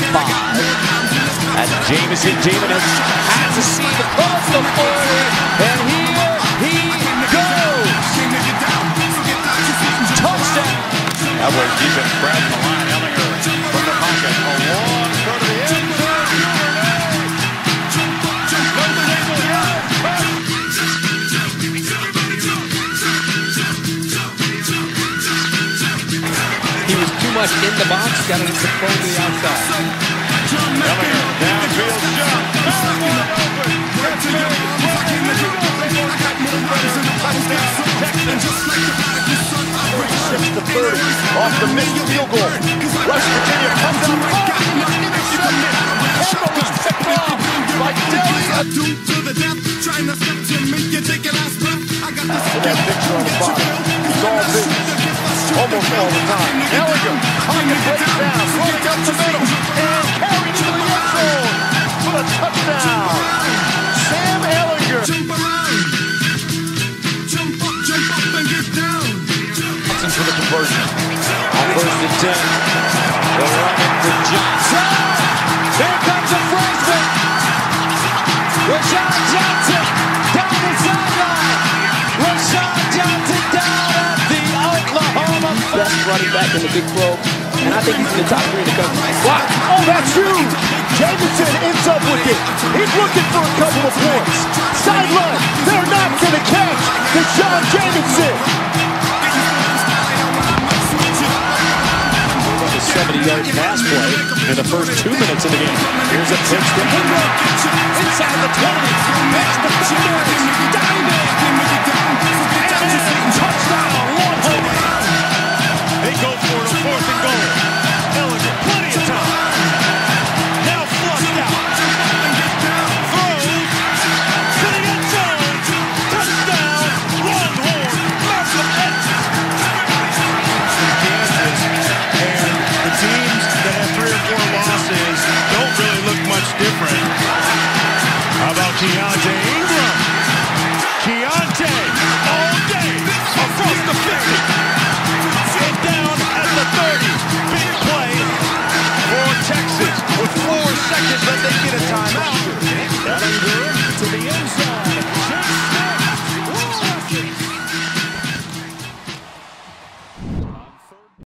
5. And Jameson has a seam across the floor. And here he goes. Touchdown. That was deep in Brad Malone. Ehlinger from the pocket. A long throw to the end zone. He was too much in the box. Got him to throw the outside. Ehlinger, downfield jump. Shifts to third off the missed field goal. West Virginia comes out almost all the time. Ehlinger on the down, right up the middle, and carried to the end zone for a touchdown. Sam Ehlinger. Jump around, jump up and get down. Watson for the conversion. On 1st and 10, they'll run it to Johnson. Here comes a freshman. Deshaun Jameson down the sideline. Deshaun Jameson down at the Oklahoma. Best running back in the Big 12. And I think he's in the top 3 in the country. Wow. Oh, that's you! Jameson ends up with it. He's looking for a couple of points. Sideline, they're not going to catch Deshaun Jameson. 70-yard pass play in the first 2 minutes of the game. Here's a pitch to Ehlinger. Inside the 20. Past the 5. Diving. And touchdown. They go for it on 4th and goal. Ehlinger, plenty of time. Now flushed out. Throws to the end zone. Touchdown, Longhorn. Malcolm Edson. And the teams that have 3 or 4 losses don't really look much different. How about Keontae Ingram? Keontae all day across the 50. Down at the 30. Big play for Texas with 4 seconds, but they get a